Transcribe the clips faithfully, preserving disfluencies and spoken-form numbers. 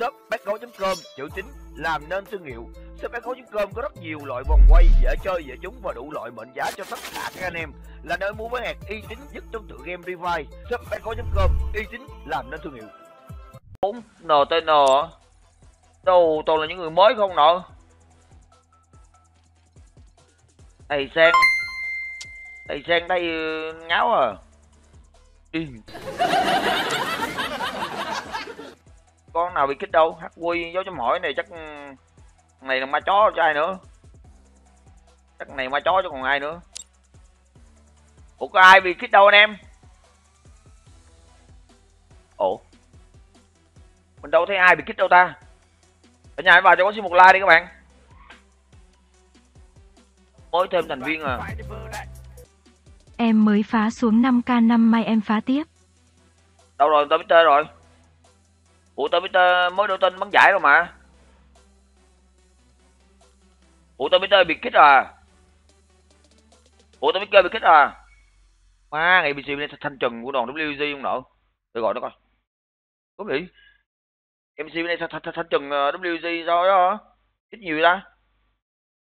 shop bách gấu chấm com chữ tín làm nên thương hiệu. Shop bách gấu chấm com có rất nhiều loại vòng quay dễ chơi, dễ trúng và đủ loại mệnh giá cho tất cả các anh em, là nơi mua bán hàng uy tín nhất trong tựa game Revive. Shop bách gấu chấm com uy tín làm nên thương hiệu. bốn en tê en đâu toàn là những người mới không nọ. Thầy Sang, thầy Sang đây ngáo à. Con nào bị kích đâu, hát quy dấu chấm hỏi này chắc này là ma chó cho ai nữa, chắc này ma chó cho còn ai nữa. Ủa có ai bị kích đâu anh em? Ủa mình đâu thấy ai bị kích đâu ta. Ở nhà vào cho có xin một like đi các bạn, mới thêm thành viên à. Em mới phá xuống năm k, năm mai em phá tiếp. Đâu rồi, tao biết tê rồi. Ủa tao biết tê mới đổi tên bắn giải rồi mà. Ủa tao biết tê bị kích à. Ủa tao biết tê bị kích à. Má ngày bị xì này thanh trần của đoàn W G không nợ. Tôi gọi nó coi. Có gì? em xê bên đây sao thanh, thanh, thanh trần W G sao đó. Ít nhiều ra.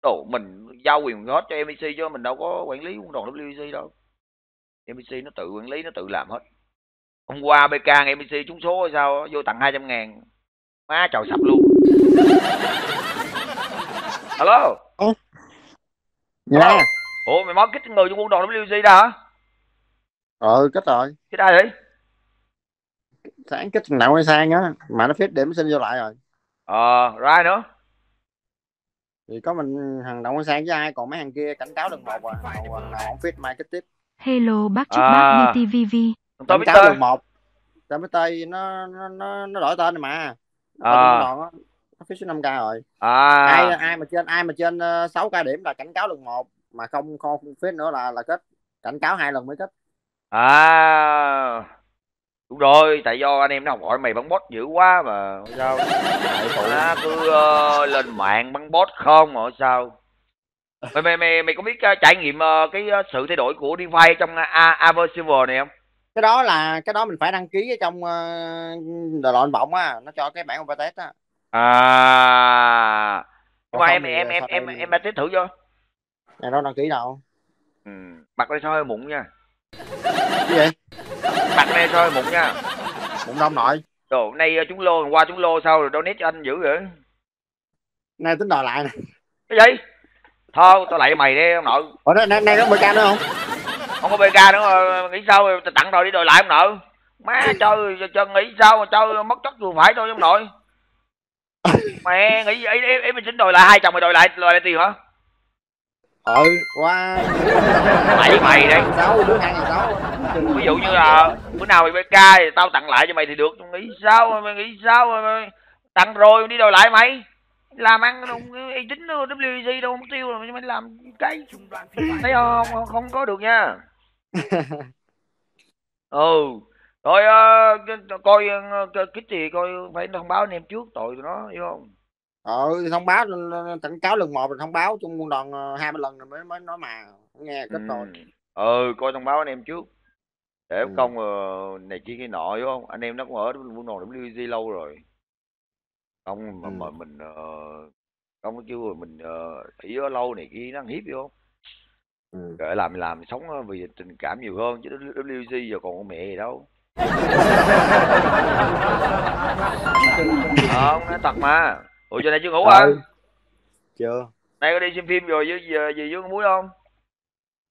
Đồ mình giao quyền hết cho em xê chứ mình đâu có quản lý của đoàn W G đâu. em xê nó tự quản lý, nó tự làm hết. Hôm qua bê ca em xê trúng số hay sao vô tặng hai trăm ngàn. Má trời sập luôn. Alo. Dạ. Ủa mày mới kích người trong quân đoàn W G ra hả? Ờ kích rồi. Kích ai vậy? Sáng kích thằng Nậu hay Sang á mà nó phết để mới xin vô lại rồi. Ờ ra nữa. Thì có mình thằng Nậu hay Sang với ai, còn mấy thằng kia cảnh cáo lần một à, nào không phết mai kích tiếp. Hello bác chúc à. Bác đi tê vê vê. Tao biết tên một, tao biết tên nó nó nó đổi tên này mà. À. Nó nó phí số năm k rồi. À. Ai ai mà trên ai mà trên sáu k điểm là cảnh cáo lần một mà không không phết nữa là là kết, cảnh cáo hai lần mới kết. À. Đúng rồi, tại do anh em nó học hỏi mày bắn bot dữ quá mà. Sao? Nó cứ uh, lên mạng bắn bot không rồi sao? Mày mày mày, mày có biết uh, trải nghiệm uh, cái uh, sự thay đổi của DeFi trong Aver Silver này không? Cái đó là cái đó mình phải đăng ký ở trong uh, đội anh Bọng á, nó cho cái bản beta test á. À. Qua em em em em em beta test thử chưa? Này nó đăng ký đâu. Ừ, mặt đây sao hơi mụn nha. Cái gì? Mặt này thôi mụn nha. Mụn đông nội. Đồ nay chúng lô qua chúng lô sao rồi donate cho anh dữ vậy. Nay tính đòi lại nè. Cái gì? Thôi tao lại mày đi ông nội. Ủa nay nay có bê ca nữa không? Không có bê ca nữa, nghĩ sao rồi tặng rồi đi đòi lại ông nội. Má chơi cho nghĩ sao mà chơi mất chất vừa phải thôi ông nội. Mẹ nghĩ ý ý, ý mình tính đòi lại hai chồng mày đòi lại đòi lại tiền hả? Ừ qua mày mày đây sáu đứa hai sáu. Ví dụ như là bữa nào mày bê ca thì tao tặng lại cho mày thì được. Nghĩ sao mày nghĩ sao mày tặng rồi đi đòi lại mày. Làm ăn uy tín W G đâu mất tiêu rồi mày làm cái thấy không, không có được nha. Ừ rồi coi cái gì coi phải thông báo anh em trước tội tụi nó hiểu không. Ờ thông báo cảnh cáo lần một rồi thông báo trong quân đoàn hai mươi lần rồi mới mới nói mà không nghe kết rồi. Ừ coi thông báo anh em trước để ừ. Không này kia cái nọ đúng không, anh em nó cũng ở quân đoàn W G lâu rồi không mà, ừ. Mà mình không có chưa rồi mình ý ở lâu này kia nó ăn hiếp hiểu không. Ừ. Để làm làm sống vì tình cảm nhiều hơn chứ W G giờ còn mẹ gì đâu. Không nói thật mà. Ủa giờ này chưa ngủ hả? Chưa. Nay có đi xem phim rồi với giờ gì với con muối không?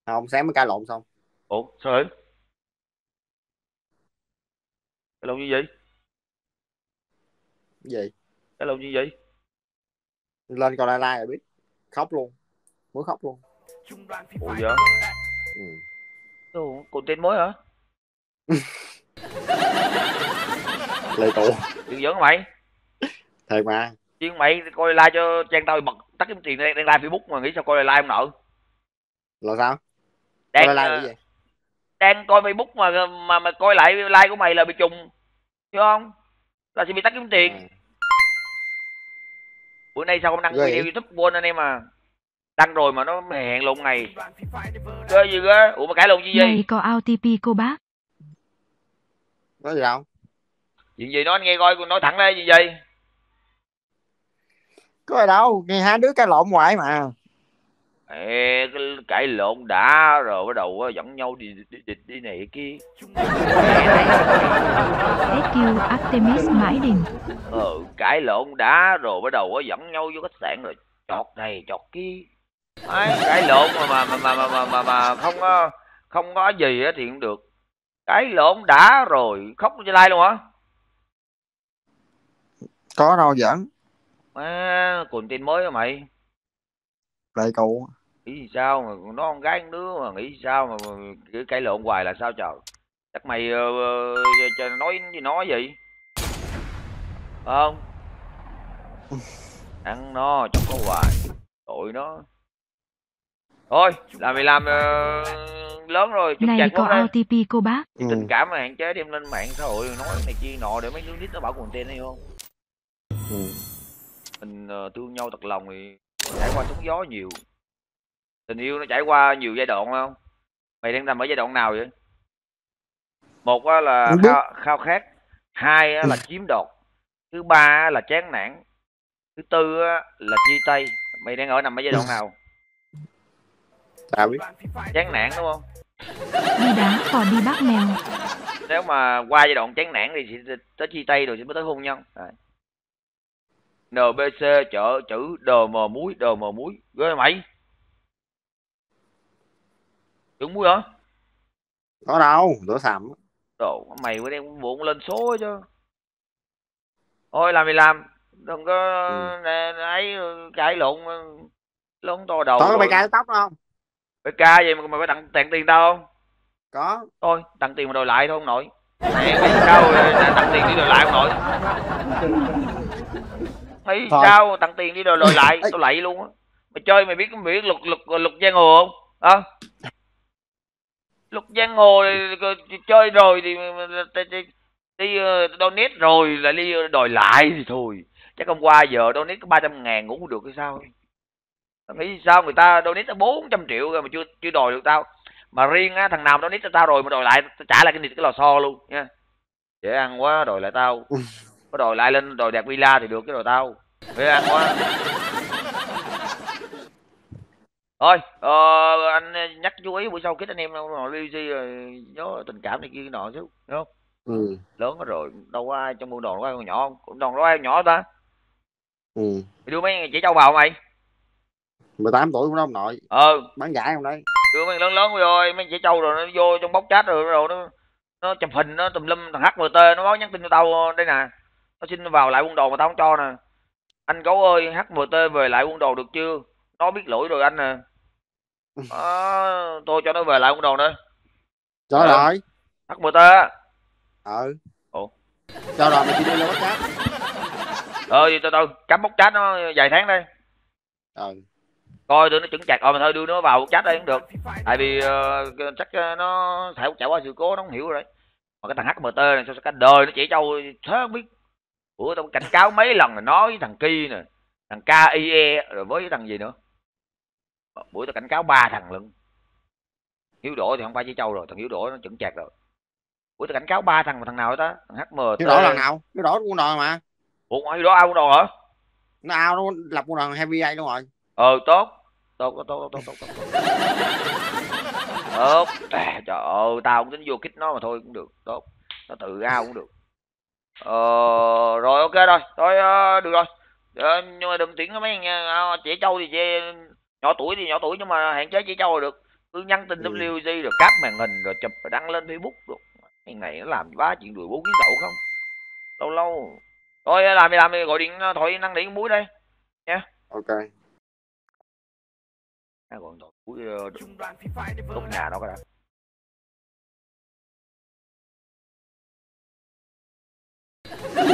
Không, sáng mới cãi lộn xong. Ủa sao vậy? Cãi lộn như vậy? Gì? Cãi lộn như vậy? Lên coi lai lai rồi biết. Khóc luôn. Muối khóc luôn. Ủa giờ? Ừ. Đồ content mới hả? Lê tụ. Đừng giỡn mày. Thiệt mà. Chuyện mày coi like cho trang tao bật tắt kiếm tiền đang, đang like Facebook mà nghĩ sao coi like không nợ. Là sao? Đang coi like gì? Đang coi Facebook mà mà mà coi lại like của mày là bị trùng. Hiểu không? Là sẽ bị tắt kiếm tiền. À. Bữa nay sao không đăng video YouTube quên anh em à. Đăng rồi mà nó hẹn lộn ngày. Cái gì cơ? Ủa mà cãi lộn gì vậy? Này có o tê pê cô bác. Nói gì không? Chuyện gì nói anh nghe coi, nói thẳng ra gì vậy? Có ai đâu, nghe hai đứa cãi lộn hoài mà. Ê, cái cãi lộn đã rồi bắt đầu dẫn nhau đi đi đi, đi này kia. ét quy Artemis Mãi Đình. Ờ, cãi lộn đã rồi bắt đầu dẫn nhau vô khách sạn rồi chọt này chọt kia. Đấy, cãi lộn mà mà mà mà mà mà, mà không có không có gì thì cũng được. Cãi lộn đã rồi khóc trên lai luôn hả? Có đâu giỡn. À, còn tin mới hả mày? Lại cậu. Nghĩ sao mà nó con gái đứa mà nghĩ sao mà cứ cãi lộn hoài là sao trời? Chắc mày uh, nói gì nói gì? Không. Ăn no trong có hoài. Tội nó. Thôi, là mày làm uh, lớn rồi chúng chặt có o tê pê cô bác. Ừ. Tình cảm mà hạn chế đem lên mạng xã hội nói này kia nọ để mấy đứa nít nó bảo content hay không? Ừ. Mình uh, thương nhau thật lòng thì trải qua sóng gió nhiều, tình yêu nó trải qua nhiều giai đoạn không? Mày đang nằm ở giai đoạn nào vậy? Một là khao, khao khát, hai là chiếm đoạt, thứ ba là chán nản, thứ tư là chia tay. Mày đang ở nằm ở giai đoạn nào? Tao biết. Chán nản đúng không? Đi đá còn đi bắt mèo. Nếu mà qua giai đoạn chán nản thì tới chia tay rồi thì mới tới hôn nhân. Đấy. en bê xê chợ chữ đờ mờ muối đờ mờ muối ghê mày trứng muối hả? Có đâu đổ sàm đồ mày bữa đêm buồn lên số chứ. Thôi làm mày làm đừng có ấy ừ. Cãi lộn lông to đầu. Có mày cãi tóc không? Mày ca gì mà mày phải tặng tặng tiền tao không? Có thôi tặng tiền mà đòi lại thôi không nội. Mày sao tặng tiền đi đòi lại không nội? Thấy sao tặng tiền đi đòi lòi lại, tao lạy luôn á. Mày chơi mày biết mày biết luật luật luật giang hồ không? Hả? À? Luật giang hồ thì, chơi rồi thì đi donate rồi lại đi đòi lại thì thôi. Chắc hôm qua giờ donate có ba trăm ngàn cũng không được hay sao? Tao nghĩ sao người ta donate tới bốn trăm triệu rồi mà chưa chưa đòi được tao. Mà riêng á thằng nào donate cho tao rồi mà đòi lại tao trả lại cái cái lò xo luôn nha. Dễ ăn quá đòi lại tao. Có đòi lại lên đòi đẹp villa thì được cái đồ tao phải ăn quá. Thôi ờ, anh nhắc chú ý buổi sau kết anh em ngồi bê xê rồi nhớ tình cảm này kia nọ chứ đúng không? Ừ. Lớn rồi đâu có ai trong buôn đòn có ai còn nhỏ không? Đòn đó ai còn nhỏ ta? Ừ. Mày đưa mấy chị châu bầu mày mười tám tuổi cũng đó ông nội. Ờ bán giải không đấy. Đưa mấy lớn lớn rồi mấy chị châu rồi nó vô trong bóc chat rồi rồi nó nó chụp hình nó tùm lum thằng hát em tê nó báo nhắn tin cho tao đây nè. Nó xin vào lại quân đồ mà tao không cho nè. Anh Gấu ơi, hát em tê về lại quân đồ được chưa? Nó biết lỗi rồi anh nè. Đó, tôi cho nó về lại quân đồ nữa. Cho ừ. Rồi. hát em tê á. Ừ. Ủa. Cho rồi mày chỉ đưa lên bóc chat. Ờ từ từ, cắm bóc chat nó vài tháng đây. Ừ. Coi tụi nó chững chạc, ôi mà thôi đưa nó vào bóc chat đây cũng được. Tại vì uh, chắc nó trải qua sự cố nó không hiểu rồi đấy. Mà cái thằng hát em tê này sao cả đời nó chỉ châu thế không biết. Ủa tao cảnh cáo mấy lần là nói với thằng Ki nè, thằng K I E rồi với thằng gì nữa. Bữa tao cảnh cáo ba thằng lận. Hiếu Đỗ thì không phải chỉ châu rồi, thằng Hiếu Đỗ nó chững chạc rồi. Bữa tao cảnh cáo ba thằng mà thằng nào đó, thằng hát em tê. Hiếu Đỗ lần nào? Hiếu Đỗ quân đòn mà. Ủa Hiếu Đỗ ao quân đòn hả? Nó ao nó lập quân đòn heavy A luôn rồi. Ờ tốt. Tốt tốt tốt tốt tốt. Tốt. À, trời ơi, tao cũng tính vô kích nó mà thôi cũng được, tốt. Nó tự ao cũng được. Ờ rồi ok rồi thôi uh, được rồi uh, nhưng mà đừng tuyển mấy uh, chị châu thì chị nhỏ tuổi thì nhỏ tuổi nhưng mà hạn chế chị châu là được. Cứ nhắn tin vê kép lờ giê rồi cáp màn hình rồi chụp rồi đăng lên Facebook được. Cái này nó làm quá chuyện đùi bố kiến đậu không lâu lâu thôi làm đi làm đi gọi điện thoại năng điện muối đây nha. Ok à, còn đậu muối đốt nhà đâu cái đã. Mũi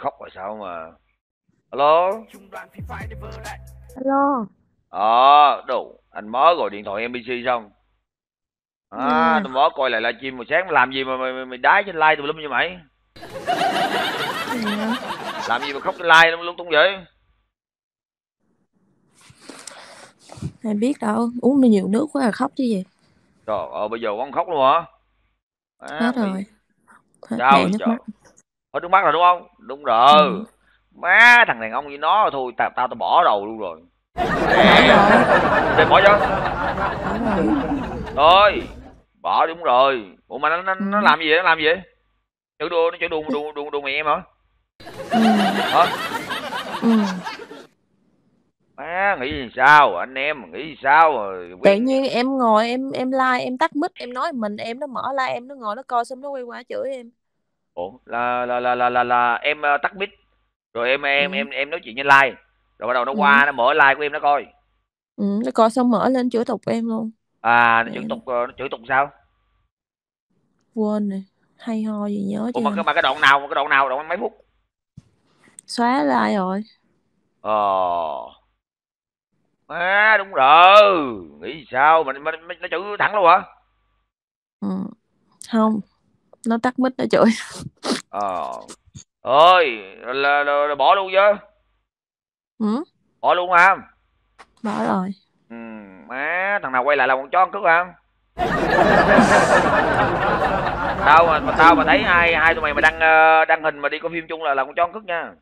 khóc rồi sao mà alo alo ờ à, đồ anh mới gọi điện thoại em pê xê xong à, tôi mới coi lại livestream buổi sáng. Làm gì mà mày mày đái trên like tùm lum như mày? Làm gì mà khóc trên like lung tung vậy? Ai biết đâu, uống nhiều nước quá là khóc chứ gì. Trời ơi, bây giờ con khóc luôn hả? Má, Hết rồi. bị- Hết Sao vậy? đầy nước Trời, mắt. hết nước mắt rồi đúng không? Đúng rồi. Ừ. Má, thằng đàn ông như nó thôi, tao tao tao bỏ đầu luôn rồi. Bỏ Nè, rồi, để bỏ cho. bỏ rồi. Thôi, bỏ đi, đúng rồi. Ủa mà nó nó, nó Ừ. làm gì vậy? Nó làm gì vậy? Chữ đùa, nó chữ đùa đùa đùa đùa mẹ em hả? Ừ. Hả? Ừ. Má nghĩ gì sao? Anh em nghĩ gì sao? Rồi Tự Quyên nhiên em ngồi em em like, em tắt mic, em nói mình, em nó mở like, em nó ngồi nó coi xong nó quay qua chửi em. ủa là là là là là, là em ờ, tắt mic rồi em em Ừ. em em nói chuyện trên live rồi bắt đầu nó Ừ. qua nó mở live của em nó coi Ừ. Nó coi xong mở lên chửi tục em luôn. à, nó chửi Mẹ nó tục ờ, nó chửi tục sao? quên rồi, hay ho gì nhớ Ủa mà cái chưa, mà cái đoạn nào mà cái đoạn nào đoạn mấy phút? xóa like rồi. Ờ má, đúng rồi, nghĩ gì sao mà, mà, mà nó chửi thẳng luôn hả? Ừ. Không, nó tắt mic nó chửi. Ờ ơi là, là, là, là bỏ luôn chứ, Ừ. bỏ luôn hả? Bỏ rồi. Ừ, má thằng nào quay lại là con chó ăn cướp hả? Tao mà, mà tao mà thấy hai hai tụi mày mà đăng ờ, đăng hình mà đi coi phim chung là là con chó ăn cướp nha.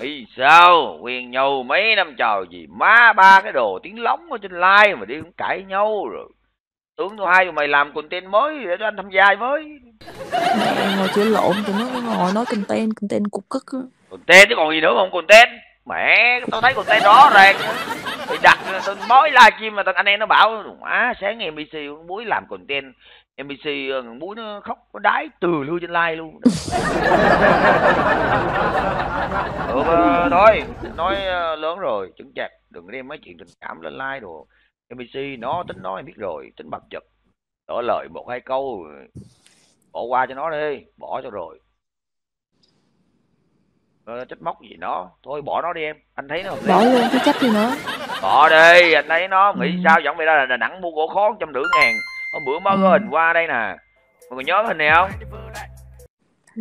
Ý sao quen nhau mấy năm trời gì má, ba cái đồ tiếng lóng ở trên live mà đi cũng cãi nhau rồi, tưởng tụi hai tụi mày làm content mới để cho anh tham gia với Mẹ ngồi chửi lộn, tụi nó nó ngồi nói content content cục cức á. content chứ còn gì nữa không? Content mẹ, tao thấy content rõ ràng thì đặt, tao mới livestream mà tao, anh em nó bảo má sáng em bê xê con Muối làm content, em bê xê ờ, con Muối nó khóc nó đái từ lưu trên live luôn. Ừ, ờ, thôi nói ờ, lớn rồi chững chạc, đừng đem mấy chuyện tình cảm lên like đồ. em bê xê nó tính nó em biết rồi, tính bập chật đổi lời một hai câu bỏ qua cho nó đi, bỏ cho rồi. Ờ, trách móc gì nó, thôi bỏ nó đi em, anh thấy nó hợp lý Bỏ luôn chứ trách gì nữa. bỏ đi. Anh thấy nó Ừ. nghĩ sao dẫn về ra là Đà Nẵng mua gỗ khó trăm rưỡi ngàn, hôm bữa mới có Ừ. hình qua đây nè, mọi người nhớ cái hình này không?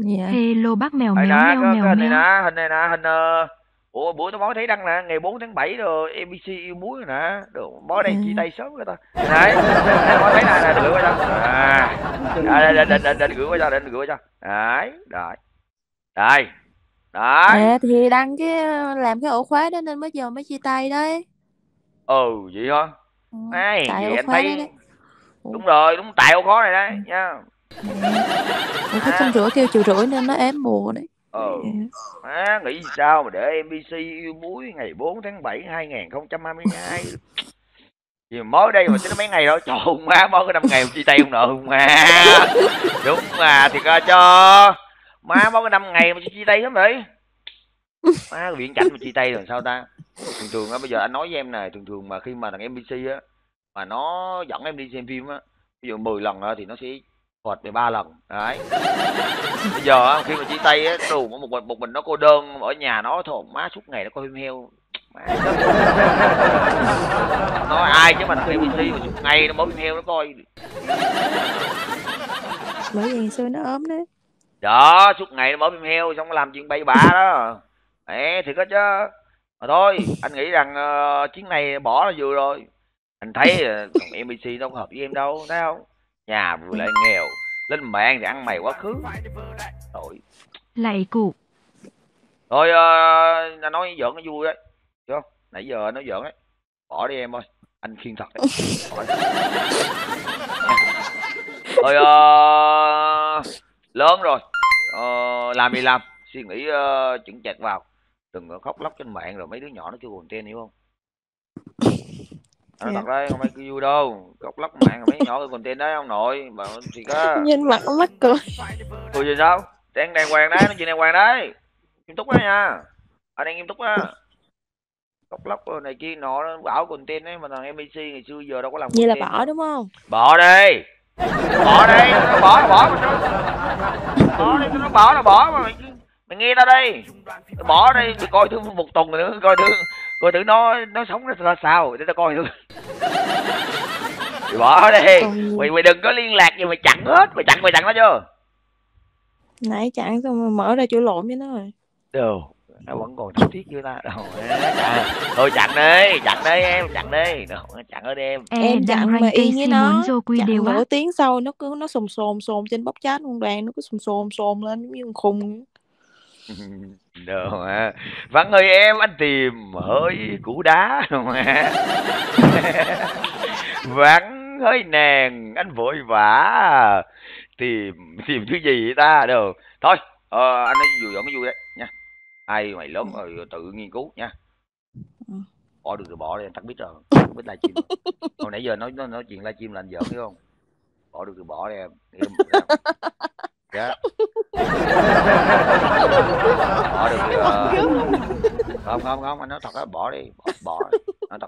Dạ. Hello bác mèo Đây nè, méo meo cái, mèo cái hình này meo. nè, hình này nè, hình ờ, ủa bữa tao mới thấy đăng nè, ngày bốn tháng bảy rồi em bê xê yêu Muối rồi nè, đồ mới đây chia Ừ. tay sớm người ta. Đấy, tao mới thấy nè, nè, gửi qua cho. À, đây, đây, đây, đây, đây, gửi qua cho, đây, gửi qua cho. Đấy, đấy, đây, đấy. Ê, thì đăng cái làm cái ổ khóa đó nên mới giờ mới chia tay đấy. Ừ, vậy hả? Ừ. Ấy, Tại vậy ổ anh khóa đó thấy, đấy. Ủa, đúng rồi, đúng tại ô khó này đấy, nha. mẹ ổ khóa trăm À, rưỡi kêu triệu rưỡi nên nó ém bùa đấy. Mẹ. ừ. Má, nghĩ sao mà để em bê xê yêu Muối ngày bốn tháng bảy hai nghìn không trăm hai mươi hai thì mới đây mà tính mấy ngày rồi, trời ơi, má mới có năm ngày mà chia tay không nợ không má, đúng mà thiệt ra cho má mới có năm ngày mà chia tay lắm vậy má, viễn cảnh mà chia tay rồi sao ta. Thường thường á, bây giờ anh nói với em này, thường thường mà khi mà thằng em bê xê á mà nó dẫn em đi xem phim á, ví dụ mười lần á, thì nó sẽ phọt về ba lần đấy. Bây giờ á, khi mà chia tay á, tù một mình một mình nó cô đơn ở nhà nó thôi, má suốt ngày nó coi phim heo má chết. Nó nói ai chứ mà thằng em bê xê mà suốt ngày nó bóp phim heo nó coi Bởi vì xưa nó ốm đấy. đó, suốt ngày nó bóp phim heo xong nó làm chuyện bậy bạ đó mẹ, thiệt đó chứ. Mà thôi anh nghĩ rằng ờ, chuyến này bỏ là vừa rồi. Anh thấy ờ, thằng em bê xê nó không hợp với em đâu, thấy không, nhà vừa lại nghèo lên mạng thì ăn mày quá khứ rồi. Lại cụ. Thôi ờ, nói giỡn nó vui đấy chứ, không nãy giờ nói giỡn đấy, bỏ đi em ơi, anh khiên thật đấy, bỏ đi nha. Thôi ờ, lớn rồi, ờ, làm thì làm, suy nghĩ ờ, chững chạc vào, đừng có khóc lóc trên mạng rồi mấy đứa nhỏ nó kêu content, hiểu không? Nói Dạ. thật đấy, không phải kêu vui đâu, khóc lóc mạng rồi mấy nhỏ kêu content đấy ông nội mà thì có Nhìn mặt nó mắc cười. cười gì sao, đang đàng hoàng đấy, nói chuyện đàng hoàng đấy, nghiêm túc đấy nha, anh đang nghiêm túc á, khóc lóc rồi này kia nọ nó bảo content đấy mà thằng em bê xê ngày xưa giờ đâu có làm Vậy là content bỏ đâu. đúng không? Bỏ đi, bỏ đi, tụi nó bỏ là bỏ mà sao bỏ đi, tụi nó bỏ là bỏ mà mày, mày nghe tao đi, tụi bỏ đi, mày coi thử một tuần rồi nữa coi thử coi thử nó nó sống nó ra sao để tao coi thử. Mày bỏ đi, Còn gì? mày mày đừng có liên lạc gì, mày chặn hết, mày chặn mày chặn nó chưa? Nãy chặn xong rồi mở ra chửi lộn với nó rồi. Đồ nó vẫn còn thấu thiết với ta đâu. Thôi chặn đi, chặn đi em, chặn đi, chặn ở đi em. Em chặn mà yên với nó, chặn nửa tiếng sau nó cứ nó sồn sồn sồn trên bóc chat con Đoàn, nó cứ sồn sồn sồn lên giống như con khùng. Được mà. Vắng ơi em, anh tìm hỡi củ đá rồi mà. Vắng hỡi nàng, anh vội vã tìm tìm thứ gì vậy ta? Được thôi, ờ, anh nói vui giỡn nó vui đấy nha. Ai mày lớn rồi tự nghiên cứu nha. Bỏ được rồi bỏ đi, anh tắt biết rồi, không biết live stream. Hồi nãy giờ nói nói, nói chuyện live stream là anh giỡn hiểu không? Bỏ được rồi bỏ đi em. Dạ. Bỏ được rồi. Không không không, anh nói thật á, bỏ đi, bỏ, bỏ. Nói thật.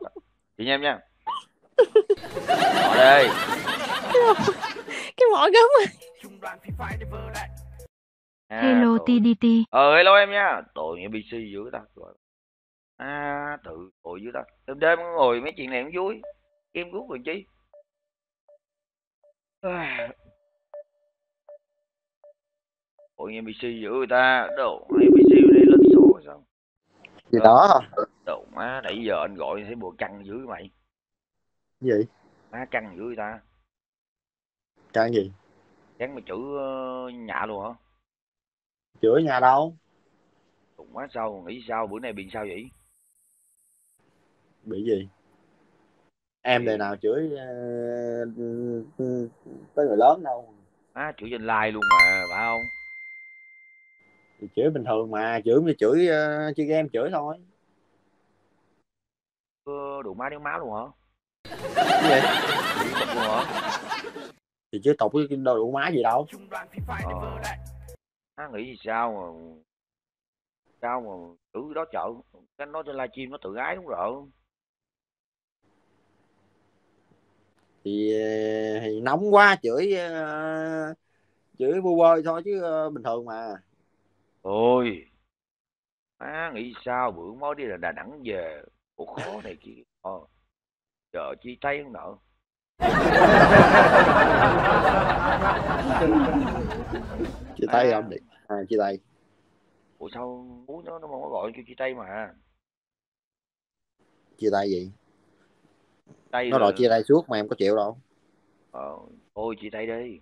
Chị em nha. Bỏ đi. Cái mỏ gấm à. À, hello tội. tê đê tê. Ờ hello em nha. Tội nghĩa bê xê dữ ta. À tự tội dữ ta. Đêm đêm ngồi mấy chuyện này cũng vui. Em rút rồi chi. À. Tội nghĩa bê xê dữ người ta. Đồ em bê xê đi lên số sao? Gì đó. Đồ má nãy giờ anh gọi thấy bộ căng dữ mày. Gì? Má căng dữ người ta. Căng gì? Căng mà chữ nhạ luôn hả? Chửi nhà đâu? Cũng quá sao, nghĩ sao bữa nay bị sao vậy? Bị gì? Em đời nào chửi tới người lớn đâu. Má chửi trên like luôn mà, phải không? Thì chửi bình thường mà, chửi mà chửi chơi game chửi thôi. Đủ má đéo máu luôn hả? Cái gì? Chửi tục luôn hả? Thì chứ tục cái đủ má gì đâu. Ờ. Má nghĩ gì sao mà sao mà chữ đó chợ cái nói trên livestream nó tự ái đúng rồi. Thì, thì nóng quá chửi uh, chửi bu bơi thôi chứ uh, bình thường mà. Ôi má nghĩ sao bữa mới đi là Đà Nẵng về khổ khó này kia ờ giờ chi tay không nợ. Chia tay không đi à, chia tay. Ủa sao muốn nó nó không có gọi cho chia tay mà. Chia tay gì? Tay nó rồi... đòi chia tay suốt mà em có chịu đâu. Ờ, thôi chia tay đi.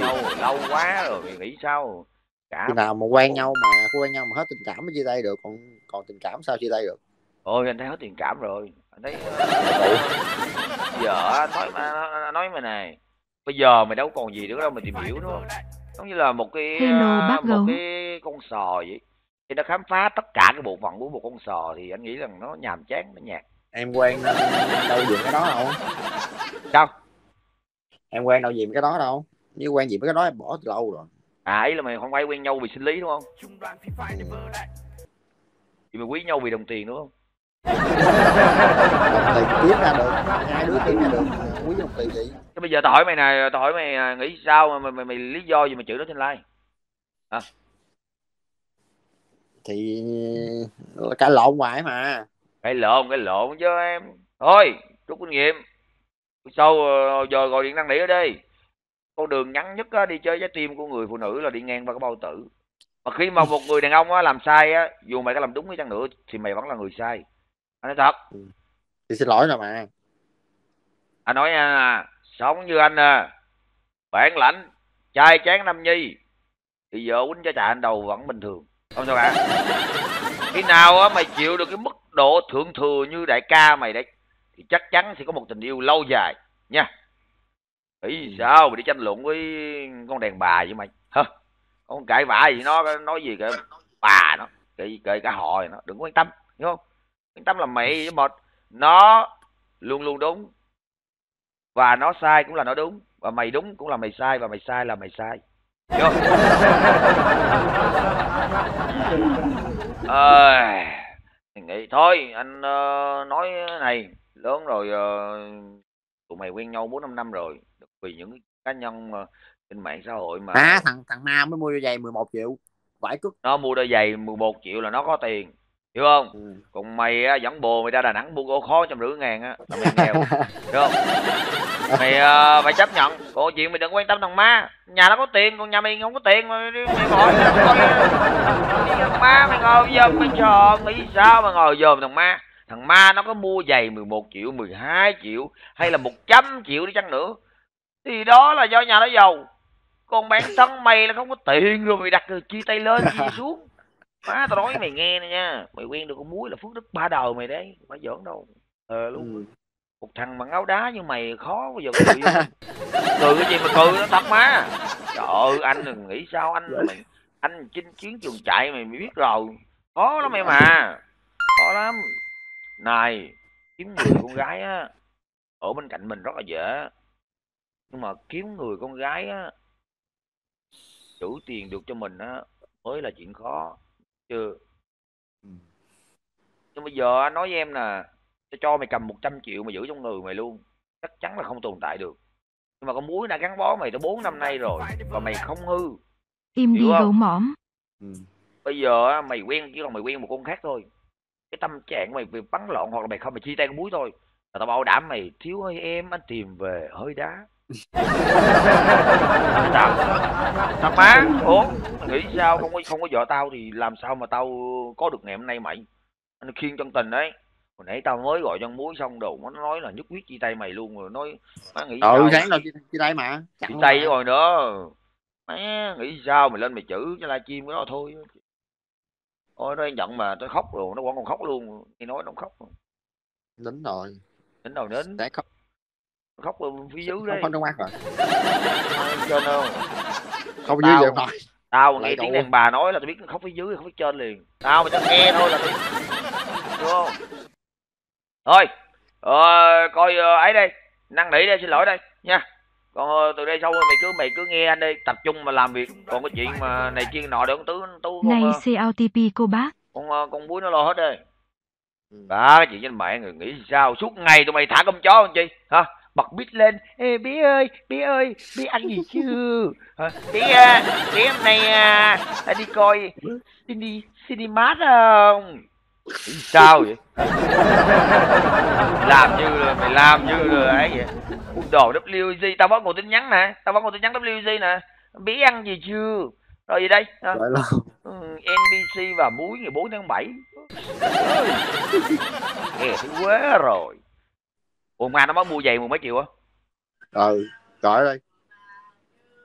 Lâu lâu quá rồi mày nghĩ sao? Cả khi nào mà quen Ủa. nhau mà không quen nhau mà hết tình cảm mới chia tay được, còn còn tình cảm sao chia tay được? Ôi anh thấy hết tình cảm rồi. Anh thấy giờ nói mà nói mày này. Bây giờ mày đâu còn gì nữa đâu mà tìm hiểu nữa. Giống như là một cái Hello, một gấu. cái con sò vậy. Thì nó khám phá tất cả cái bộ phận của một con sò thì anh nghĩ rằng nó nhàm chán, nó nhạt. Em quen đâu gì cái đó đâu. Sao? Em quen đâu gì cái đó đâu. Nếu quen gì với cái đó em bỏ từ lâu rồi. À ý là mày không phải quen nhau vì sinh lý đúng không? Ừ. Thì mày quý nhau vì đồng tiền đúng không? Đồng tiền kiếm ra được, hai đứa kiếm ra được, quý đồng tiền gì? Thế bây giờ tao hỏi mày này, tao hỏi mày nghĩ sao mà mày, mày, mày lý do gì mà chửi nó trên like? Hả? Thì cãi lộn hoài mà. Cãi lộn, cãi lộn chứ em. Thôi, rút kinh nghiệm. Sau giờ gọi điện năng nỉ ở đây. Con đường ngắn nhất á, đi chơi trái tim của người phụ nữ là đi ngang qua cái bao tử. Mà khi mà một người đàn ông á, làm sai á, dù mày có làm đúng cái chăng nữa thì mày vẫn là người sai. Anh nói thật. Thì xin lỗi rồi mà. Anh nói à, sống như anh à, bản lãnh, trai chán nam nhi, thì vợ quýnh cho chạy anh đầu vẫn bình thường. Không sao bạn. Khi nào á, mày chịu được cái mức độ thượng thừa như đại ca mày đấy, thì chắc chắn sẽ có một tình yêu lâu dài nha. Ý sao mày đi tranh luận với con đàn bà vậy mày? Hả? Con cãi vã gì nó nói gì kệ bà nó, kệ kệ cả họ rồi nó, đừng quan tâm, hiểu không? Quan tâm là mày mệt, nó luôn luôn đúng. Và nó sai cũng là nó đúng. Và mày đúng cũng là mày sai. Và mày sai là mày sai. Hiểu không? À, nghĩ thôi anh uh, nói này. Lớn rồi uh, tụi mày quen nhau bốn năm năm rồi. Vì những cá nhân uh, trên mạng xã hội mà à, thằng thằng Na mới mua đôi giày mười một triệu. Vãi cứt. Nó mua đôi giày mười một triệu là nó có tiền. hiểu không? Ừ. Còn mày á, dẫn bồ mày ra Đà Nẵng mua cô khó trăm rưỡi ngàn á, tao mày nghèo, hiểu không? Mày phải uh, chấp nhận, còn chuyện mày đừng quan tâm thằng má, nhà nó có tiền, còn nhà mày không có tiền, mày mày hỏi thằng má mày ngồi giùm, mày chờ nghĩ sao mà ngồi giùm thằng má. Thằng ma nó có mua giày mười một triệu, mười hai triệu hay là một trăm triệu đi chăng nữa thì đó là do nhà nó giàu. Còn bản thân mày là không có tiền rồi mày đặt rồi chia tay lên chia xuống. Má tao nói với mày nghe này nha, mày quen được con muối là phước đức ba đời mày đấy, mày giỡn đâu. Ờ luôn. Ừ. Một thằng bằng áo đá như mày khó bao giờ có cười. Cười cái gì mà cười nó thật má. Trời ơi anh đừng nghĩ sao anh mày, anh chinh chiến trường chạy mày mày biết rồi. Khó lắm mày mà. Khó lắm. Này, kiếm người con gái á, ở bên cạnh mình rất là dễ. Nhưng mà kiếm người con gái á, giữ tiền được cho mình á, mới là chuyện khó. Chưa? Nhưng bây giờ nói với em nè, cho mày cầm một trăm triệu mà giữ trong người mày luôn, chắc chắn là không tồn tại được. Nhưng mà con muối đã gắn bó mày tới bốn năm nay rồi, và mày không hư. Im đi gấu mõm. Bây giờ á, mày quen chỉ còn mày quen một con khác thôi. Cái tâm trạng của mày bị bắn lộn hoặc là mày không mày chia tay con muối thôi là tao bảo đảm mày thiếu hơi em anh tìm về hơi đá. Thật má, ủa mày nghĩ sao không có không có vợ tao thì làm sao mà tao có được ngày hôm nay mày. Anh khiên chân tình đấy, hồi nãy tao mới gọi cho muối xong đồ nó nói là nhất quyết chia tay mày luôn rồi, nói má nghĩ ừ, sáng đâu chia tay mà chia tay rồi nữa má nghĩ sao mày lên mày chữ cho livestream cái đó thôi. Ôi nó giận mà tôi khóc rồi, nó vẫn còn khóc luôn, nghe nói nó khóc. Nín rồi. Nín rồi nín. Để khóc. Khóc ở phía dưới đấy. Không có mắt rồi. Trên không? Không dưới vậy rồi. Tao nghe tiếng đàn bà nói là tôi biết nó khóc phía dưới, không biết trên liền. Tao mà cho nghe thôi là tôi đúng không? Thôi, ờ, coi ấy đây, năn nỉ đây, xin lỗi đây nha. Còn từ đây sau mày cứ mày cứ nghe anh đi, tập trung mà làm việc. Còn cái chuyện mà này kia nọ để con tứ tú con này xê lờ tê pê cô bác. Con con muối nó lo hết đây. Đó cái chuyện trên mạng người nghĩ sao suốt ngày tụi mày thả con chó không chi hả? Bật bít lên, ê bé ơi, bé ơi, bé ăn gì chưa? Hả? Bé à, bé hôm nay à, đi coi đi đi cinema không? Nghĩ sao vậy? Mày làm như là mày làm như là ấy vậy. Đồ vê kép giê tao vẫn còn tin nhắn nè, tao vẫn còn tin nhắn vê kép giê nè, bí ăn gì chưa rồi gì đây à. Ừ, en bê xê và muối ngày bốn tháng bảy nghe thấy quá rồi. Ủa mà nó mới mua giày mười mấy triệu á. Ừ gọi đây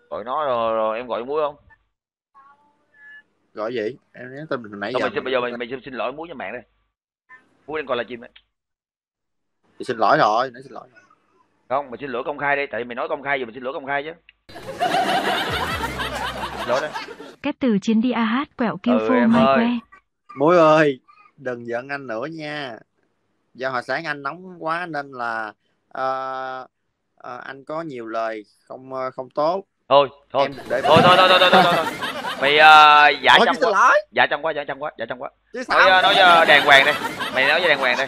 gọi nó rồi, rồi em gọi muối không gọi gì em nhớ tên mình nãy giờ. Mày xin, bây giờ mày, mày xin, xin lỗi muối cho mạng đây, muối đang còn là chim đấy. Thì xin lỗi rồi nãy xin lỗi rồi. Không, mày xin lỗi công khai đi, tại mày nói công khai giờ mày xin lỗi công khai chứ. Lỗi đấy. Cái từ chiến đi a hát quẹo kêu ừ, phô mai ơi. Que. Muối ơi, đừng giận anh nữa nha. Do hồi sáng anh nóng quá nên là uh, uh, anh có nhiều lời không uh, không tốt. Thôi, thôi. Em để thôi, thôi, thôi, thôi, thôi, thôi, thôi, thôi. Mày uh, giả chăm quá. Dạ chăm quá, dạ chăm quá, dạ chăm quá. Nói, nói với đàng hoàng đi. Mày nói với đàng hoàng đi.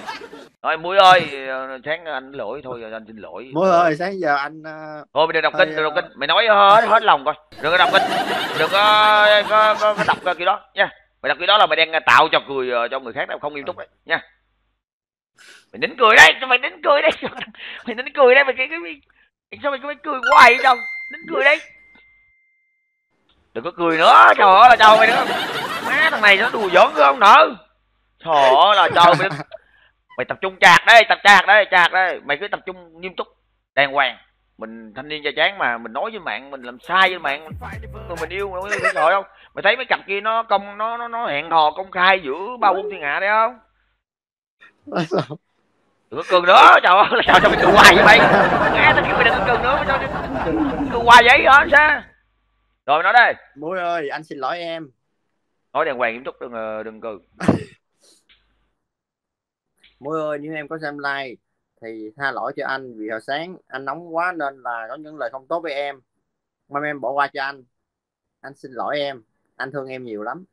Rồi muối ơi, sáng anh lỗi thôi rồi anh xin lỗi. Muối ơi, sáng giờ anh thôi mày đừng đọc kinh, đừng đọc kinh. Mày nói hết hết lòng coi. Đừng có đọc kinh. Đừng có có, có, có đọc kiểu đó nha. Mày đọc kiểu đó là mày đang tạo trò cười cho người khác đâu, không nghiêm túc đấy nha. Mày nín cười đấy, mày nín cười đấy. Mày nín cười đấy, mày cái cái sao mày cứ cười hoài vậy đâu. Nín cười đấy. Đừng có cười nữa, trời ơi là trời mày nữa. Má thằng này nó đùa giỡn không nữa. Trời ơi là trời mày. Mày tập trung chạc đấy, tập chạc đấy, chạc đấy. Mày cứ tập trung nghiêm túc, đàng hoàng. Mình thanh niên da trắng mà, mình nói với mạng, mình làm sai với mạng. Người mình yêu, mình không sợ đâu. Mày thấy mấy cặp kia nó công nó nó, nó hẹn hò công khai giữa ba quân thiên hạ đấy không? Đừng có cường nữa, trời ơi, sao cho mày cường hoài vậy mày? Nghe tao kêu mày đừng có cường nữa, mày cường hoài vậy hả sao? Rồi nói đây. Muối ơi, anh xin lỗi em. Nói đàng hoàng nghiêm túc, đừng đừng cường. Muối ơi, nếu em có xem like thì tha lỗi cho anh vì hồi sáng anh nóng quá nên là có những lời không tốt với em. Mong em bỏ qua cho anh. Anh xin lỗi em. Anh thương em nhiều lắm.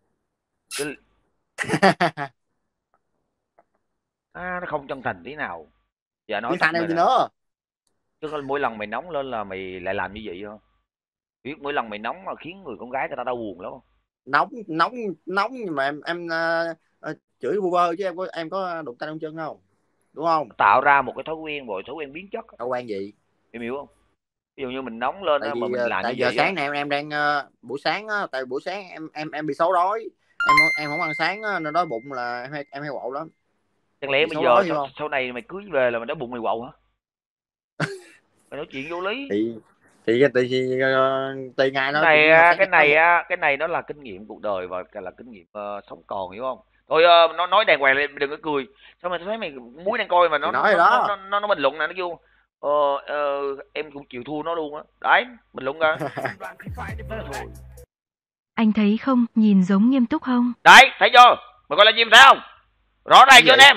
À, nó không chân thành tí nào. Dạ nói thằng em gì nữa. Chứ mỗi lần mày nóng lên là mày lại làm như vậy không? Biết mỗi lần mày nóng mà khiến người con gái người ta đau buồn lắm không? Nóng nóng nóng nhưng mà em em uh, uh, chửi Uber chứ em có em có đụng tay đụng chân không, đúng không? Tạo ra một cái thói quen rồi, thói quen biến chất. Thói quen gì em hiểu không? Ví dụ như mình nóng lên đó, vì, mà mình làm tại như giờ vậy sáng đó. Này em em đang uh, buổi sáng á, tại buổi sáng em em em bị xấu đói, em em không ăn sáng á, nên đói bụng là em hay, em hay quậu lắm. Chẳng lẽ bây giờ sau, sau này mày cưới về là mày đói bụng mày quậu hả? Mày nói chuyện vô lý. Thì thì tùy tùy ngày nó. Này cái này á, cái này nó là kinh nghiệm cuộc đời và là kinh nghiệm uh, sống còn, hiểu không? Thôi uh, nó nói đàng hoàng lên, đừng có cười. Sao mày thấy mày muối đang coi mà nó nói nó, nó, nó nó bình luận này nó vô. Ờ, ờ, em cũng chịu thua nó luôn á. Đấy, bình luận ra. Anh thấy không, nhìn giống nghiêm túc không? Đấy, thấy chưa? Mày coi là chim thấy không? Rõ ràng chưa anh em?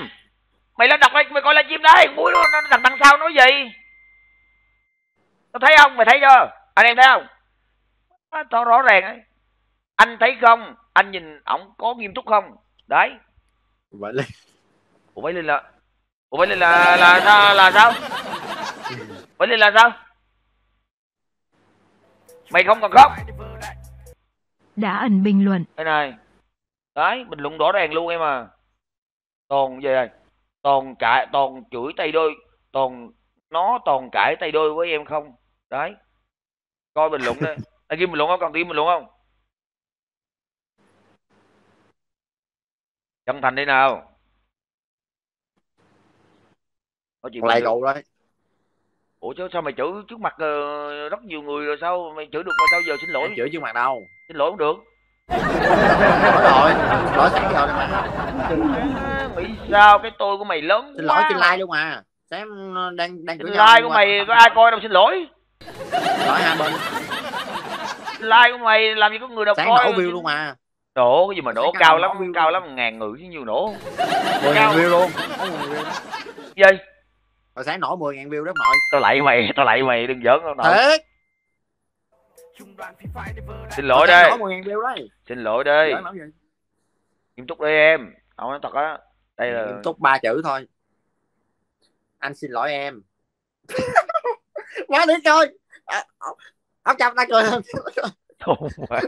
Mày lên đọc đây, mày coi là chim đấy, mũi nó đằng đằng sau nói gì? Nó thấy không? Mày thấy chưa? Anh em thấy không? À, tao rõ ràng ấy. Anh thấy không? Anh nhìn ổng có nghiêm túc không? Đấy. Vậy lên. Ủa vậy lên là Ủa vậy lên là là là, là sao? Vậy lên là sao? Mày không còn khóc. Đã ẩn bình luận. Đây này. Đấy, bình luận rõ ràng luôn em à. Toàn về này, toàn cãi, toàn chửi tay đôi, toàn nó toàn cãi tay đôi với em không? Đấy. Coi bình luận đây. Anh kia bình luận không? Còn tiếng bình luận không? Chân thành đi nào. Lại cậu đấy. Ủa chứ sao mày chửi trước mặt uh, rất nhiều người rồi sao mày chửi được mà sao giờ xin lỗi? Em chửi trước mặt đâu. Xin lỗi không được. Rồi, lỗi sáng giờ này mà. Nghĩ sao cái tôi của mày lớn. Xin lỗi trên like luôn à. Sáng đang đang chửi like nhau của mà. Mày có ai coi đâu xin lỗi. Lỗi hai bên. Like của mày làm gì có người đâu sáng coi. Sáng nổ view luôn mà. Đổ cái gì mà đổ cao lắm, cao lắm ngàn người chứ nhiều nổ. mười nghìn view luôn. Gì? Hồi sáng nổ mười nghìn view đó mọi. Tao lạy mày, tao lạy mày đừng giỡn đâu nội. Thế. Xin lỗi đi. Xin lỗi đi. Nghiêm túc đi em. Tao nói thật á. Đây là nghiêm túc ba chữ thôi. Anh xin lỗi em. Quá đi coi. Áo chọc ta cười. Ông má,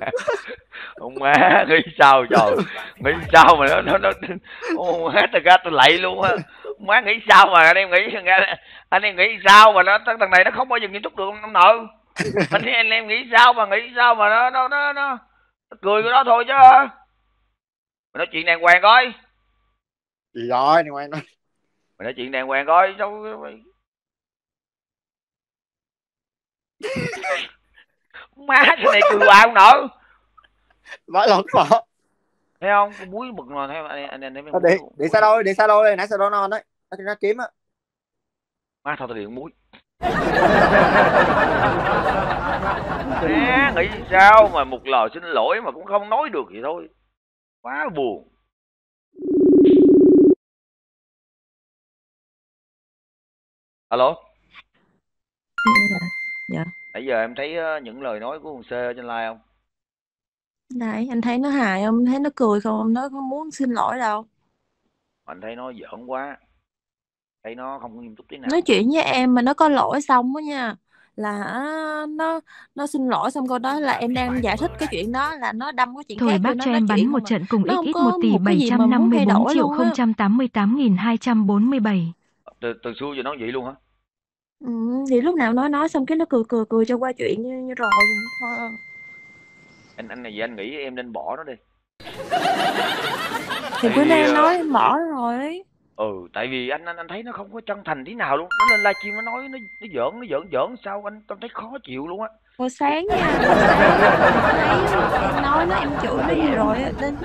ông má nghĩ sao trời, nghĩ sao mà nó nó nó, ông má thật ra tôi lạy luôn á, ông má nghĩ sao mà anh em nghĩ, anh em nghĩ sao mà nó thằng này nó không bao giờ nghiêm túc được ông nội, anh em em nghĩ sao mà nghĩ sao mà nó nó nó nó cười của nó thôi chứ, mày nói chuyện đàng hoàng coi, gì rồi đàng hoàng nói, mày nói chuyện đàng hoàng coi sao. Má cái này cười hoài không nổi. Nói lộn quá. Thấy không? Con muối bực rồi thấy anh anh em. Để để xa đôi, để xa đôi đây, nãy xa đôi non đấy. Nó nó kiếm á. Má thôi tao điện muối. Má nghĩ sao mà một lời xin lỗi mà cũng không nói được vậy thôi. Quá buồn. Alo. Dạ. Nãy giờ em thấy những lời nói của con C ở trên live không? Đấy, anh thấy nó hài không? Thấy nó cười không? Nó có muốn xin lỗi đâu. Anh thấy nó giỡn quá. Thấy nó không nghiêm túc thế nào. Nói chuyện với em mà nó có lỗi xong đó nha. Là nó nó xin lỗi xong câu đó là em đang giải thích cái chuyện đó là nó đâm cái chuyện thôi khác. Thôi bác cho em bắn một mà. Trận cùng ít ít một tỷ bảy trăm năm mươi bốn triệu không trăm tám mươi tám nghìn hai trăm bốn mươi bảy. Từ từ xưa giờ nó vậy luôn hả? Ừ, thì lúc nào nói nói xong cái nó cười cười cười cho qua chuyện như, như rồi thôi. Anh anh này gì anh nghĩ em nên bỏ nó đi. Thì bữa nay uh... nói bỏ rồi đấy. Ừ, tại vì anh anh anh thấy nó không có chân thành tí nào luôn. Nó lên livestream nó nói nó nó giỡn nó giỡn giỡn sao anh tao thấy khó chịu luôn á. Hồi sáng nha, hồi sáng thấy em nói nó em chửi nó gì rồi nên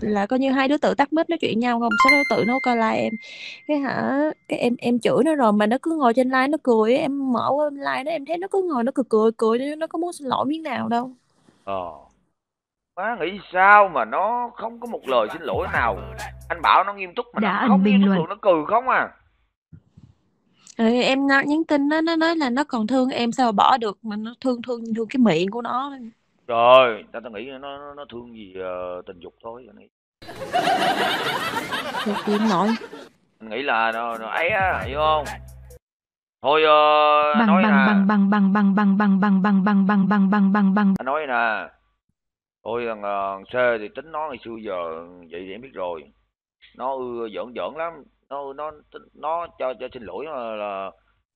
là coi như hai đứa tự tắt mic nói chuyện nhau không, sao nó tự nó coi like em cái hả cái em em chửi nó rồi mà nó cứ ngồi trên like nó cười, em mở qua like đó em thấy nó cứ ngồi nó cười cười cười nó có muốn xin lỗi miếng nào đâu. Ờ. Má nghĩ sao mà nó không có một lời xin lỗi nào. Anh bảo nó nghiêm túc mà đã nó không nghiêm túc nó cười không à. Ừ, em nhắn tin đó, nó nói là nó còn thương em sao bỏ được mà nó thương thương thương cái miệng của nó. Rồi, tao tao nghĩ nó nó, nó thương gì uh, tình dục thôi anh nghĩ. Em nói. Anh nghĩ là nó, nó ấy á, hiểu không? Thôi uh, bằng, nói bằng, bằng bằng bằng bằng bằng bằng bằng bằng bằng bằng bằng bằng bằng bằng. Anh nói nè. Ôi thằng uh, C thì tính nó ngày xưa giờ vậy thì em biết rồi. nó ưa giỡn giỡn lắm, nó nó nó cho cho xin lỗi là, là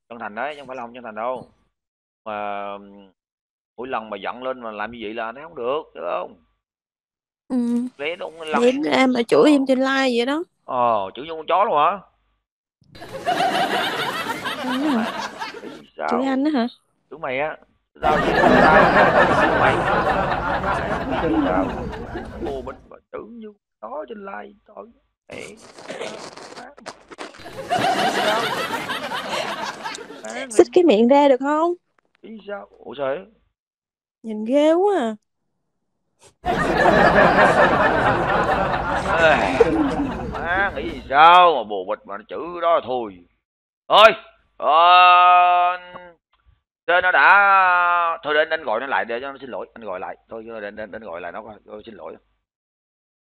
chân thành đấy, chứ không phải là không chân thành đâu. Mà mỗi lần mà giận lên mà làm như vậy là thấy không được, đúng không? Ừ. Lé nó lần Em em mà chửi em trên live vậy đó. Ờ, chửi như con chó luôn hả? Đúng rồi. Sao? Chửi anh đó hả? Chửi mày á. Sao chửi mày? Chửi tao. Ô bịch mà chửi như chó trên live thôi. Xích cái miệng ra được không? Ý sao? Ủa sao ấy? Nhìn ghê quá à. Má nghĩ gì sao mà bồ bịch mà nó chữ đó là thôi. Ơi ờ, nó đã. Thôi để anh gọi nó lại để cho nó xin lỗi. Anh gọi lại. Thôi để anh gọi lại nó coi, xin lỗi.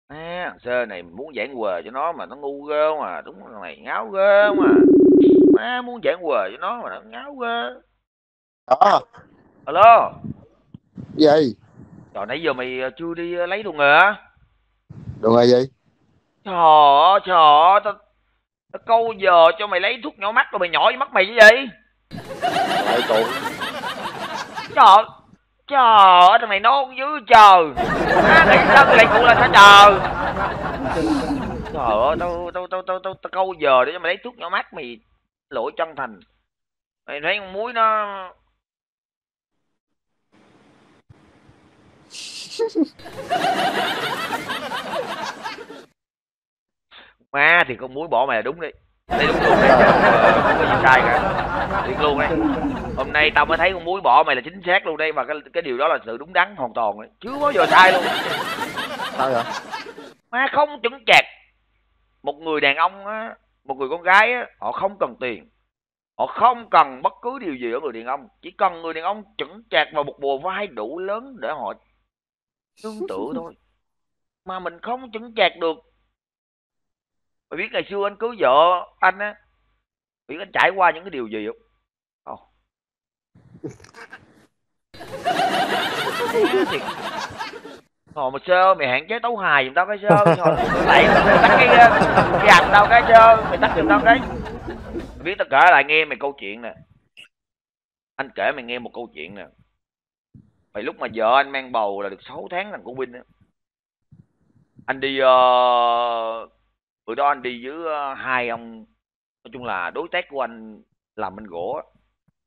À, sơ này muốn giảng quờ cho nó mà nó ngu ghê mà. Đúng là này ngáo ghê mà. Má muốn giảng quờ cho nó mà nó ngáo ghê. Ờ. Alo. Gì? Trời nãy giờ mày chưa đi lấy đồ nghề á? Đồ nghề gì? Trời ơi, trời ơi, tao ta câu giờ cho mày lấy thuốc nhỏ mắt rồi mày nhỏ vô mắt mày chứ gì? Trời tụi. Trời. Trời ơi, thằng này nó dữ trời. Má nghĩ sao lại cụ là sao trời. Trời ơi, tao tao tao tao tao ta câu giờ để cho mày lấy thuốc nhỏ mắt mày lỗi chân thành. Mày thấy con muối nó má thì con muối bỏ mày là đúng đi. Đây đúng luôn đấy, không có gì sai cả. Thiệt luôn đấy. Hôm nay tao mới thấy con muối bỏ mày là chính xác luôn đây, mà cái cái điều đó là sự đúng đắn hoàn toàn đấy. Chứ bao giờ sai luôn. Sao vậy? Má không chững chạc. Một người đàn ông á, một người con gái á, họ không cần tiền. Họ không cần bất cứ điều gì ở người đàn ông. Chỉ cần người đàn ông chững chạc và một bờ vai đủ lớn để họ tương tự thôi. Mà mình không chững chạc được. Mày biết ngày xưa anh cưới vợ anh á, biết anh trải qua những cái điều gì không? Không. Hồi mà sơ mày hạn chế tấu hài giùm tao cái sơ. Hồi lại mày tắt cái cái hạt tao cái sơ. Mày tắt giùm tao cái. Mày biết tao kể lại nghe mày câu chuyện nè. Anh kể mày nghe một câu chuyện nè. Mày lúc mà vợ anh mang bầu là được sáu tháng thằng của Vinh á. Anh đi uh... bữa đó anh đi với hai ông, nói chung là đối tác của anh làm bên gỗ á.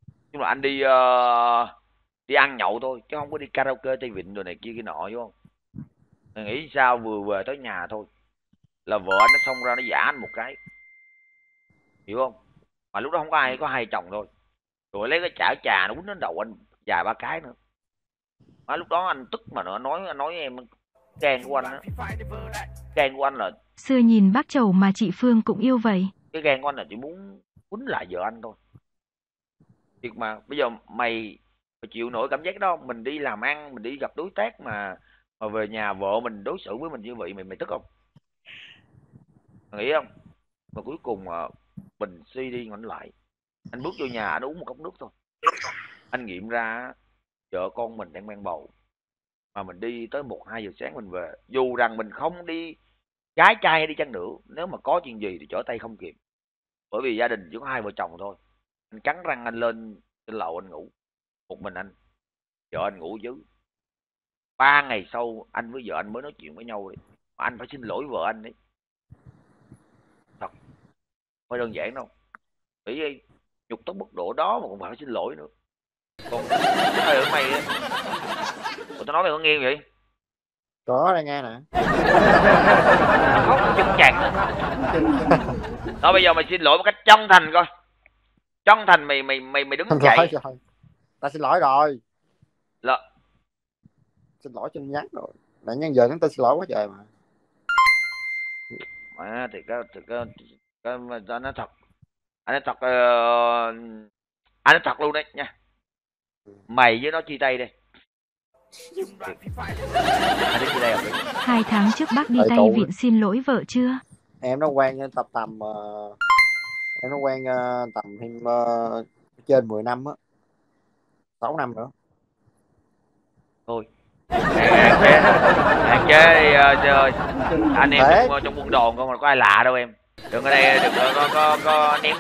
Nói chung là anh đi uh... đi ăn nhậu thôi chứ không có đi karaoke Tây Vịnh rồi này kia kia nọ, đúng không? Mày nghĩ sao vừa về tới nhà thôi là vợ anh nó xông ra nó giả anh một cái, hiểu không? Mà lúc đó không có ai, có hai chồng thôi. Rồi lấy cái chảo trà nó quýnh đến đầu anh vài ba cái nữa. Mà lúc đó anh tức mà nó nói nói em càng của anh á, càng của anh là xưa nhìn bác Trầu mà chị Phương cũng yêu vậy. Cái càng của anh là chỉ muốn quýnh lại vợ anh thôi. Thiệt mà bây giờ mày, mày chịu nổi cảm giác đó? Mình đi làm ăn, mình đi gặp đối tác mà mà về nhà vợ mình đối xử với mình như vậy, mày mày tức không? Mày nghĩ không? Mà cuối cùng mà mình suy đi ngoảnh lại, anh bước vô nhà anh uống một cốc nước thôi, anh nghiệm ra vợ con mình đang mang bầu. Mà mình đi tới một hai giờ sáng mình về, dù rằng mình không đi gái trai hay đi chăng nữa, nếu mà có chuyện gì thì trở tay không kịp. Bởi vì gia đình chỉ có hai vợ chồng thôi. Anh cắn răng anh lên trên lầu anh ngủ một mình anh. Vợ anh ngủ chứ. Ba ngày sau anh với vợ anh mới nói chuyện với nhau ấy. Mà anh phải xin lỗi vợ anh đấy. Thật, phải đơn giản đâu. Nghĩ nhục tới mức độ đó mà còn phải xin lỗi nữa. Còn thôi ở mày. Ủa tao nói mày có nghe vậy? Có đây nghe nè. Không chững chạc. Thôi bây giờ mày xin lỗi một cách chân thành coi. Chân thành mày mày mày mày đứng dậy. Tao xin lỗi rồi. Là xin lỗi trên nhắn rồi. Nãy nhắn giờ chúng ta xin lỗi quá trời mà. Mà thì cái thì cái cái anh nói thật. Anh nói thật uh, anh nói thật luôn đấy nha. Mày với nó chia tay đi. Hai tháng trước bác đi Tây Vịnh xin lỗi vợ chưa? Em nó quen tầm tầm uh, em nó quen uh, tầm uh, trên mười năm á, sáu năm nữa. Thôi. Nè, Hạn chế chơi anh em trong, trong quân đồn không có ai lạ đâu em. Đừng ở đây đừng có có, có, có ném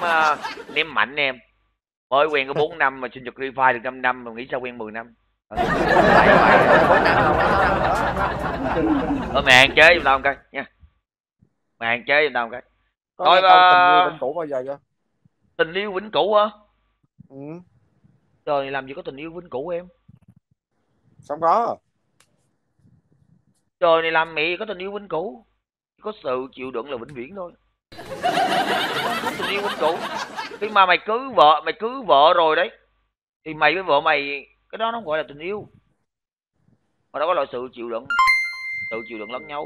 ném mạnh em. Mới quen có bốn năm mà sinh nhật Free Fire được năm năm mà nghĩ sao quen mười năm. Thôi mẹ hạn chế giùm tao một cái nha. Mẹ hạn chế giùm tao một cái. Coi tình yêu vĩnh cửu bao giờ vậy? Tình yêu vĩnh cửu hả? Ừ. Trời làm gì có tình yêu vĩnh cửu em. Xong có. Trời này làm mẹ có tình yêu vĩnh cửu. Chỉ có sự chịu đựng là vĩnh viễn thôi. Có tình yêu vĩnh cửu. Khi mà mày cưới vợ, mày cưới vợ rồi đấy thì mày với vợ mày, cái đó nó không gọi là tình yêu. Mà đó có loại sự chịu đựng. Sự chịu đựng lẫn nhau.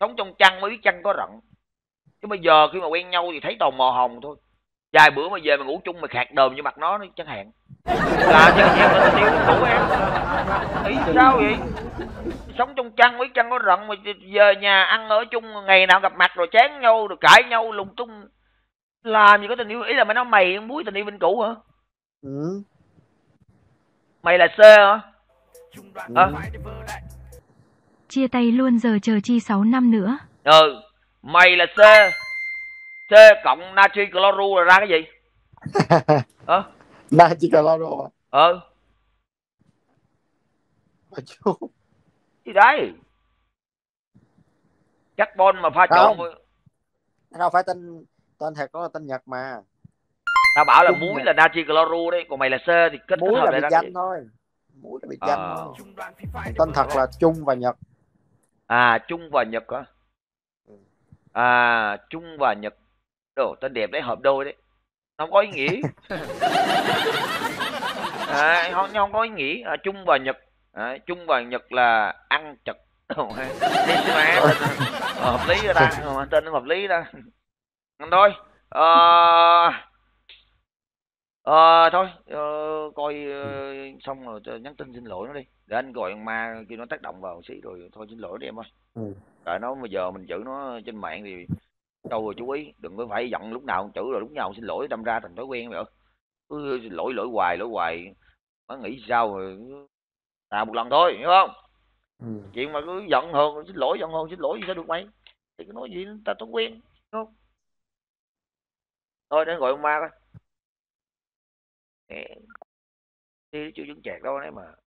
Sống trong chăn mới biết chăn có rận. Chứ bây giờ khi mà quen nhau thì thấy toàn màu hồng thôi. Vài bữa mà về mà ngủ chung mà khạc đờm vô mặt nó chẳng hạn. Là chứ em là tình yêu của em. Ý sao vậy? Sống trong chăn mới chăn có rận mà về nhà ăn ở chung ngày nào gặp mặt rồi chán nhau rồi cãi nhau lùng tung. Làm gì có tình yêu, ý là mày nói mày muối tình yêu vĩnh cửu hả? Ừ. Mày là C hả? Ừ. À. Chia tay luôn giờ chờ chi sáu năm nữa. Ừ. Mày là C. C cộng natri cloru là ra cái gì? Hả? Natri cloru. Ừ. Gì đấy? Carbon mà pha trộn. Đâu phải tên tên thật đó là tên Nhật mà. Tao bảo là Trung muối nhờ. Là natri cloru đấy, còn mày là C thì kết muối là biệt danh thôi. Muối là biệt danh à. Thôi. Tên thật là Trung và Nhật. À Trung và Nhật hả? À Trung và Nhật. Đồ tên đẹp đấy, hợp đôi đấy. Nó không có ý nghĩa. À, không, không có ý nghĩa. À, Trung và Nhật. À, Trung và Nhật là ăn chật. Hợp lý ra, tên nó hợp lý ra. Thôi. Ờ à... Ờ, thôi, ờ, coi uh, xong rồi nhắn tin xin lỗi nó đi. Để anh gọi ma kia nó tác động vào xí rồi thôi xin lỗi đi em ơi. Ừ. Rồi nó bây giờ mình chữ nó trên mạng thì đâu rồi chú ý, đừng có phải giận lúc nào cũng chữ rồi lúc nào xin lỗi đâm ra thành thói quen rồi. Cứ xin lỗi lỗi hoài lỗi hoài. Nó nghĩ sao rồi à một lần thôi, hiểu không? Ừ. Chuyện mà cứ giận hơn, xin lỗi giận hơn, xin lỗi gì sao được mày. Thì cứ nói gì ta thói quen, đúng không? Thôi để anh gọi ông ma coi. Đi chưa chứng chạc đâu đấy mà.